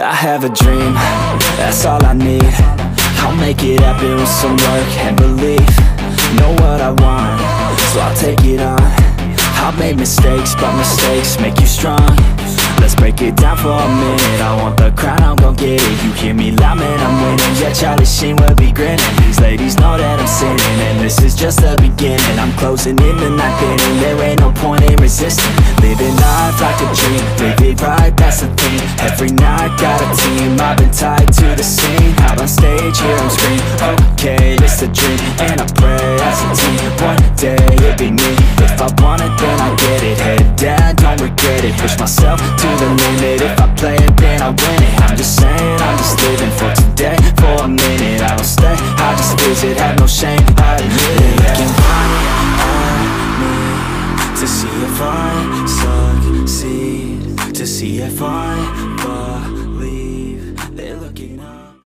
I have a dream, that's all I need. I'll make it happen with some work and belief. Know what I want, so I'll take it on. I've made mistakes, but mistakes make you strong. Let's break it down for a minute. I want the crown, I'm gon' get it. You hear me loud, man, I'm winning. Yeah, Charlie Sheen will be grinning. These ladies know that I'm sinning, and this is just the beginning. I'm closing in the ninth inning. There ain't no point in resisting. Living life like a dream, live it right, that's the thing. Every night, got a team, I've been tied to the scene. Out on stage, hear them scream, okay, it's a dream. And I pray as a team, one day it'd be me. If I want it, then I get it. Head down, don't regret it. Push myself to the limit. If I play it, then I win it. I'm just saying, I'm just living for today, for a minute. I don't stay, I just visit, have no shame, I admit it. Looking right at me, to see if I succeed, to see if I